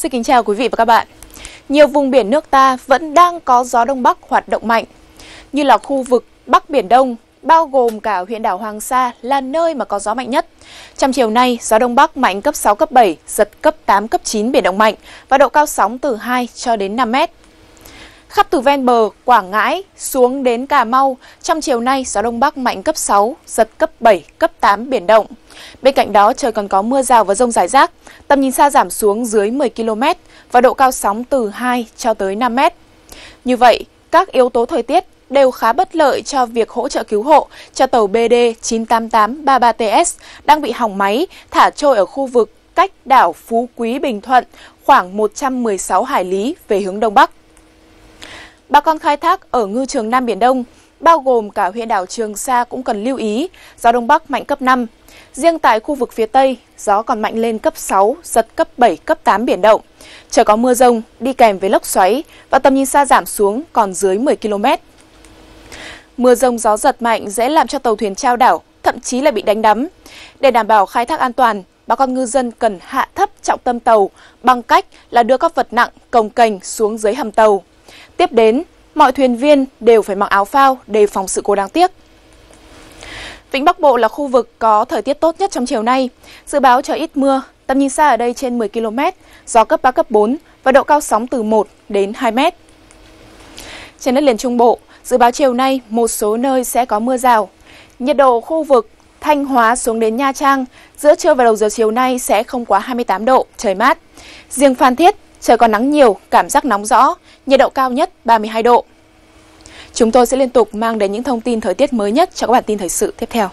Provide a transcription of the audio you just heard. Xin kính chào quý vị và các bạn. Nhiều vùng biển nước ta vẫn đang có gió Đông Bắc hoạt động mạnh, như là khu vực Bắc Biển Đông, bao gồm cả huyện đảo Hoàng Sa là nơi mà có gió mạnh nhất. Trong chiều nay, gió Đông Bắc mạnh cấp 6, cấp 7, giật cấp 8, cấp 9 biển động mạnh và độ cao sóng từ 2 cho đến 5 mét. Khắp từ ven bờ, Quảng Ngãi xuống đến Cà Mau, trong chiều nay gió Đông Bắc mạnh cấp 6, giật cấp 7, cấp 8 biển động. Bên cạnh đó, trời còn có mưa rào và dông rải rác, tầm nhìn xa giảm xuống dưới 10 km và độ cao sóng từ 2 cho tới 5 mét. Như vậy, các yếu tố thời tiết đều khá bất lợi cho việc hỗ trợ cứu hộ cho tàu BD98833TS đang bị hỏng máy, thả trôi ở khu vực cách đảo Phú Quý, Bình Thuận khoảng 116 hải lý về hướng Đông Bắc. Bà con khai thác ở ngư trường Nam Biển Đông, bao gồm cả huyện đảo Trường Sa cũng cần lưu ý, gió Đông Bắc mạnh cấp 5. Riêng tại khu vực phía Tây, gió còn mạnh lên cấp 6, giật cấp 7, cấp 8 biển động. Trời có mưa rông, đi kèm với lốc xoáy và tầm nhìn xa giảm xuống còn dưới 10 km. Mưa rông gió giật mạnh dễ làm cho tàu thuyền chao đảo, thậm chí là bị đánh đắm. Để đảm bảo khai thác an toàn, bà con ngư dân cần hạ thấp trọng tâm tàu bằng cách là đưa các vật nặng cồng kềnh xuống dưới hầm tàu. Tiếp đến, mọi thuyền viên đều phải mặc áo phao để phòng sự cố đáng tiếc. Vịnh Bắc Bộ là khu vực có thời tiết tốt nhất trong chiều nay. Dự báo trời ít mưa, tầm nhìn xa ở đây trên 10 km, gió cấp 3, cấp 4 và độ cao sóng từ 1 đến 2 mét. Trên đất liền Trung Bộ, dự báo chiều nay một số nơi sẽ có mưa rào. Nhiệt độ khu vực Thanh Hóa xuống đến Nha Trang, giữa trưa và đầu giờ chiều nay sẽ không quá 28 độ, trời mát. Riêng Phan Thiết, trời còn nắng nhiều, cảm giác nóng rõ, nhiệt độ cao nhất 32 độ. Chúng tôi sẽ liên tục mang đến những thông tin thời tiết mới nhất cho các bản tin thời sự tiếp theo.